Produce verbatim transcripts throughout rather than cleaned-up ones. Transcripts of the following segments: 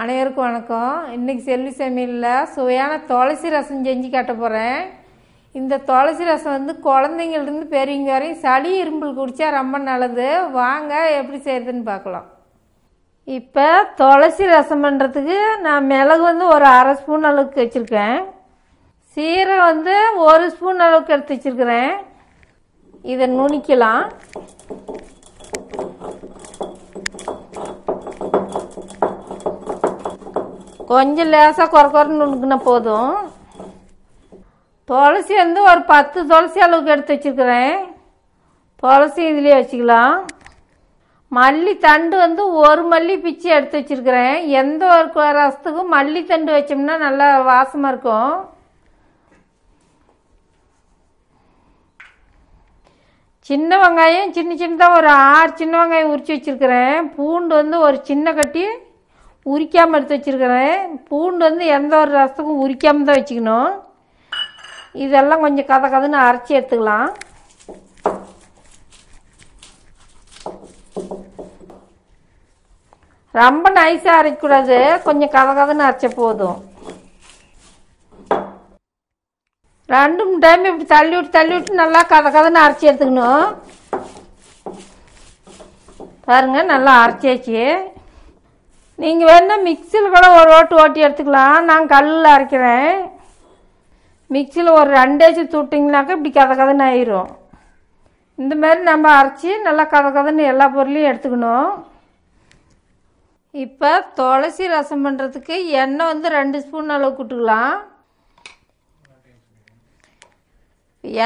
அனைவருக்கும் வணக்கம். இன்றைக்கி செல்வி சமையலில் சுவையான துளசி ரசம் செஞ்சு காட்ட போகிறேன். இந்த துளசி ரசம் வந்து குழந்தைங்கள்டிருந்து பெரியவங்க வரையும் சளி இரும்பல் குடித்தா ரொம்ப நல்லது. வாங்க எப்படி செய்யுதுன்னு பார்க்கலாம். இப்போ துளசி ரசம் பண்ணுறதுக்கு நான் மிளகு வந்து ஒரு அரை ஸ்பூன் அளவுக்கு வச்சுருக்கேன். சீரகம் வந்து ஒரு ஸ்பூன் அளவுக்கு எடுத்து வச்சுருக்கிறேன். இதை நுணிக்கலாம். கொஞ்சம் லேசாக குறை குறைன்னு நுணுக்குனா போதும். துளசி வந்து ஒரு பத்து துளசி அளவுக்கு எடுத்து வச்சுருக்கிறேன். துளசி இதுலேயே வச்சுக்கலாம். மல்லி தண்டு வந்து ஒரு மல்லி பிச்சு எடுத்து வச்சுருக்கிறேன். எந்த ஒரு ரசத்துக்கும் மல்லி தண்டு வச்சோம்னா நல்லா வாசமாக இருக்கும். சின்ன வெங்காயம் சின்ன சின்னதாக ஒரு ஆறு சின்ன வெங்காயம் உரித்து வச்சுருக்கிறேன். பூண்டு வந்து ஒரு சின்ன கட்டி உரிக்காமல் எடுத்து வச்சுருக்கிறேன். பூண்டு வந்து எந்த ஒரு ரசத்துக்கும் உரிக்காமல் தான் வச்சுக்கணும். இதெல்லாம் கொஞ்சம் கதை கதைன்னு அரைச்சி எடுத்துக்கலாம். ரொம்ப நைஸாக அரைக்கக்கூடாது, கொஞ்சம் கதை கதைன்னு அரைச்ச போதும். ரெண்டு மூணு டைம் இப்படி தள்ளி விட்டு தள்ளி விட்டு நல்லா கதை கதைன்னு அரைச்சி எடுத்துக்கணும். பாருங்க நல்லா அரைச்சாச்சு. நீங்கள் வேணால் மிக்சியில் கூட ஒரு ஓட்டு ஓட்டி எடுத்துக்கலாம். நான் கல்லில் அரைக்கிறேன். மிக்சியில் ஒரு ரெண்டேச்சு தூட்டிங்கனாக்கா இப்படி கதை கதைன்னு ஆயிரும். இந்த மாதிரி நம்ம அரைச்சி நல்லா கதை கதைன்னு எல்லா பொருளையும் எடுத்துக்கணும். இப்போ துளசி ரசம் பண்ணுறதுக்கு எண்ணெய் வந்து ரெண்டு ஸ்பூன் அளவு விட்டுக்கலாம்.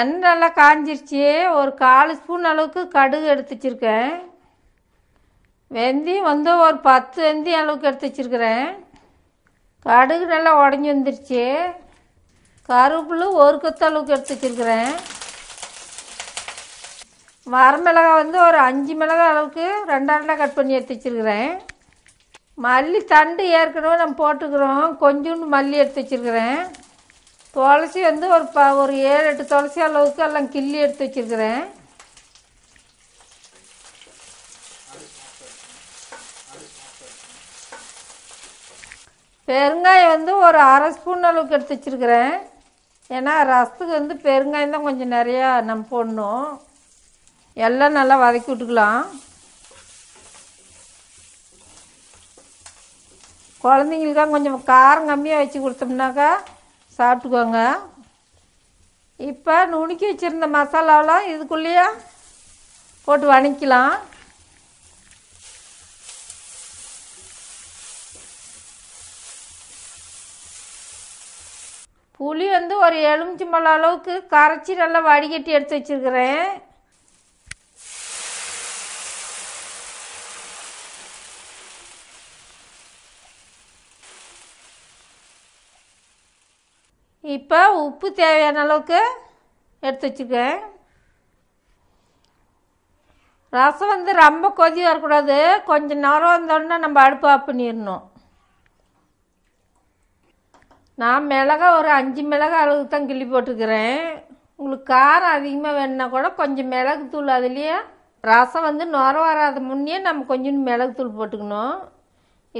எண்ணெய் நல்லா காஞ்சிருச்சு. ஒரு கால் ஸ்பூன் அளவுக்கு கடுகு எடுத்து வச்சுருக்கேன். வெந்தயம் வந்து ஒரு பத்து வெந்தயம் அளவுக்கு எடுத்து வச்சுருக்கிறேன். கடுகு நல்லா உடஞ்சி வந்துருச்சு. கருவேப்பிலை ஒரு கொத்து அளவுக்கு எடுத்து வச்சுருக்கிறேன். வரமிளகாய் வந்து ஒரு அஞ்சு மிளகாய் அளவுக்கு ரெண்டாக ரெண்டாக கட் பண்ணி எடுத்து வச்சுருக்கிறேன். மல்லி தண்டு ஏற்கனவே நம்ம போட்டுக்கிறோம். கொஞ்சோண்டு மல்லி எடுத்து வச்சுருக்கிறேன். துளசி வந்து ஒரு ப ஒரு ஏழு எட்டு துளசி அளவுக்கு எல்லாம் கிள்ளி எடுத்து வச்சுருக்கிறேன். பெருங்காயம் வந்து ஒரு அரை ஸ்பூன் அளவுக்கு எடுத்து வச்சுருக்கிறேன். ஏன்னா ரசத்துக்கு வந்து பெருங்காயம் தான் கொஞ்சம் நிறையா நம்ம போடணும். எல்லாம் நல்லா வதக்கி விட்டுக்கலாம். குழந்தைங்களுக்காக கொஞ்சம் காரம் கம்மியாக வச்சு கொடுத்தோம்னாக்கா சாப்பிட்டுக்கோங்க. இப்போ நுணுக்கி வச்சுருந்த மசாலாவெலாம் இதுக்குள்ளேயே போட்டு வணக்கலாம். புளி வந்து ஒரு எலுமிச்சம்பழம் அளவுக்கு கரைச்சி நல்லா வடிகட்டி எடுத்து வச்சுருக்கிறேன். இப்போ உப்பு தேவையான அளவுக்கு எடுத்து வச்சுருக்கேன். ரசம் வந்து ரொம்ப கொதி வரக்கூடாது. கொஞ்சம் நேரம் வந்தோடனே நம்ம அடுப்பு ஆஃப் பண்ணிடணும். நான் மிளகா ஒரு அஞ்சு மிளகா அளவுக்கு தான் கிள்ளி போட்டுருக்கிறேன். உங்களுக்கு காரம் அதிகமாக வேணுன்னா கூட கொஞ்சம் மிளகு தூள், அதுலேயே ரசம் வந்து நுர வராத முன்னே நம்ம கொஞ்சம் மிளகு தூள் போட்டுக்கணும்.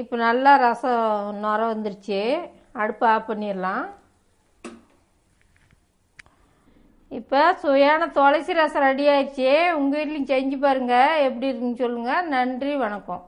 இப்போ நல்லா ரசம் நுர வந்துருச்சு. அடுப்பு ஆஃப் பண்ணிடலாம். இப்போ சுவையான துளசி ரசம் ரெடி ஆயிடுச்சு. உங்கள் வீட்லையும் செஞ்சு பாருங்கள். எப்படி இருக்குன்னு சொல்லுங்கள். நன்றி, வணக்கம்.